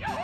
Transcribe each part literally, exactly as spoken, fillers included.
Yeah!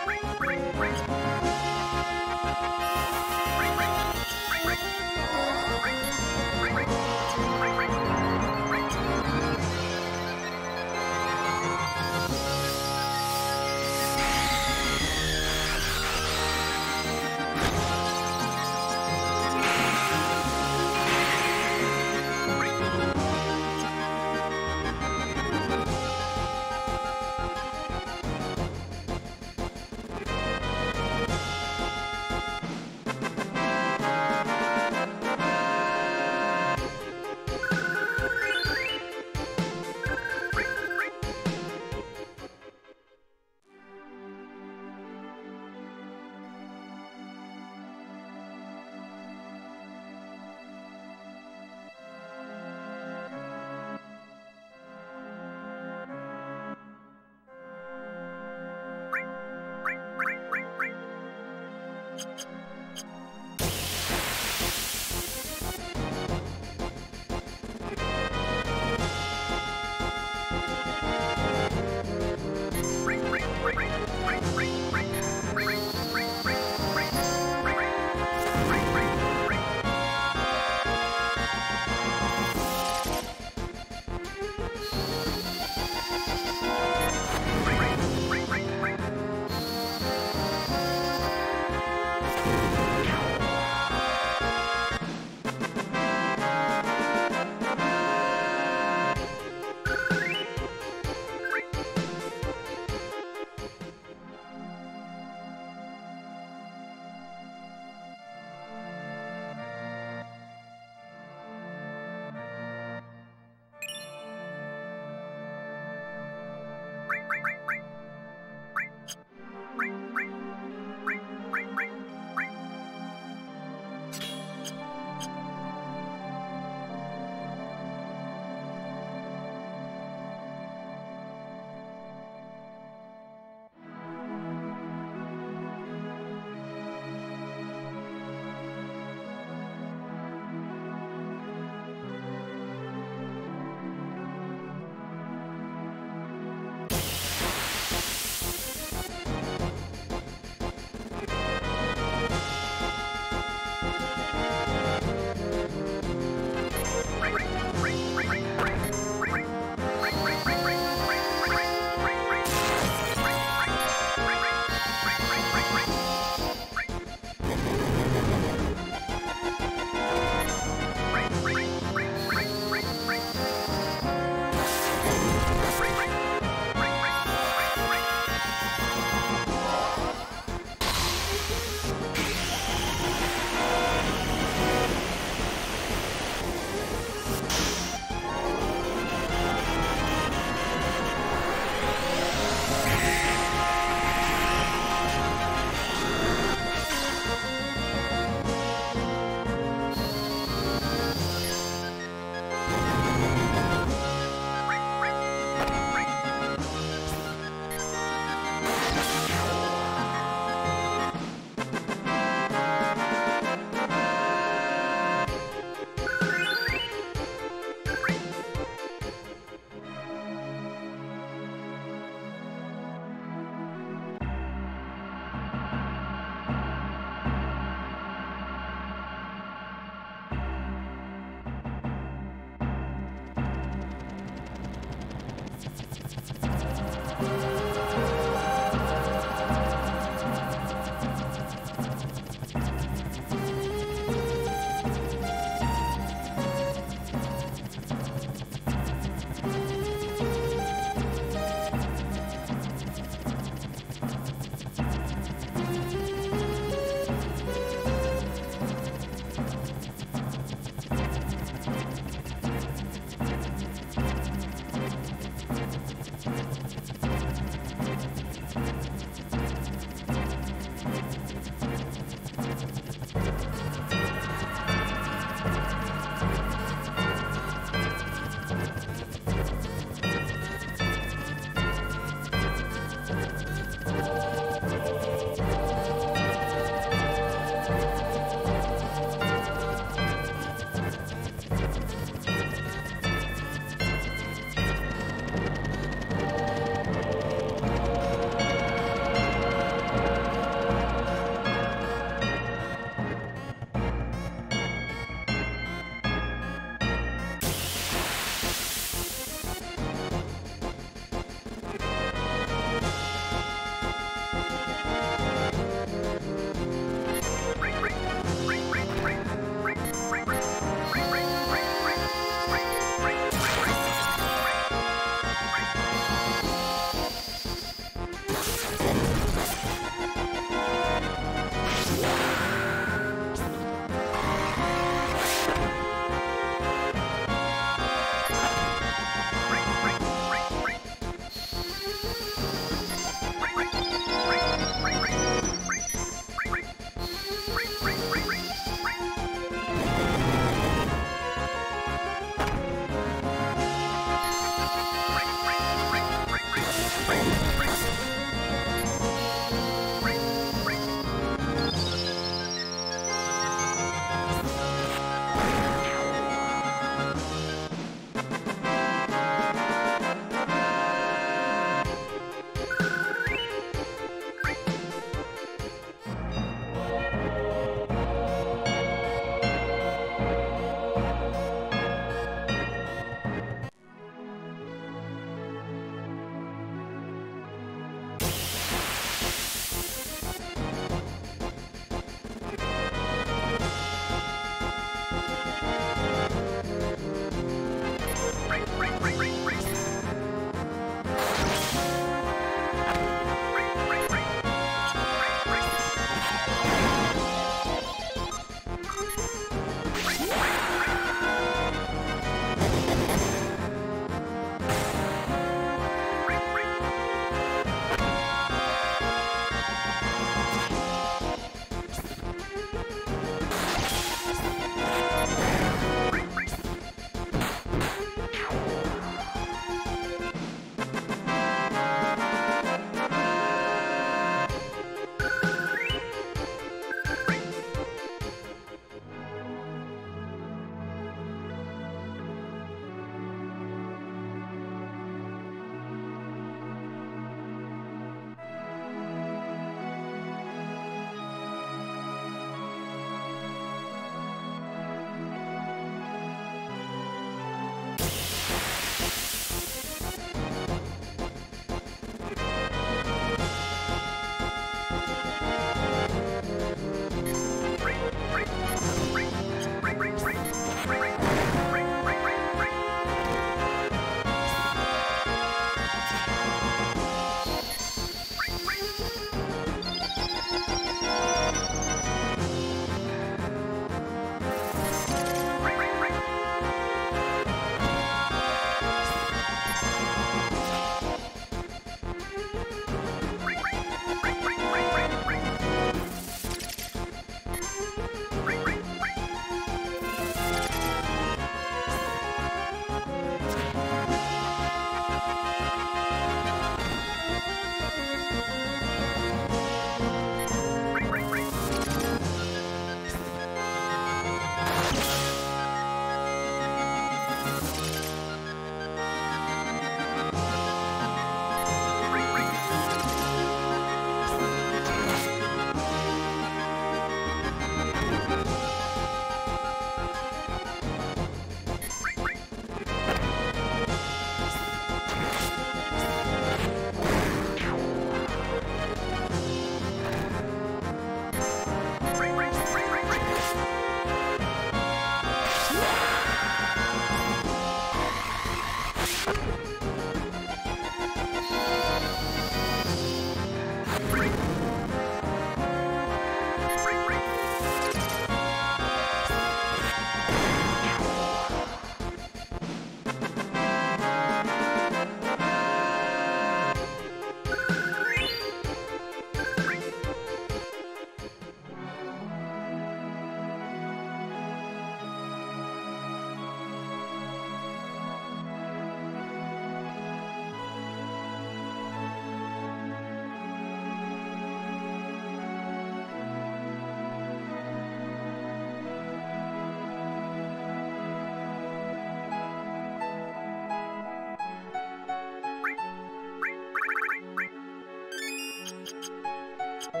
You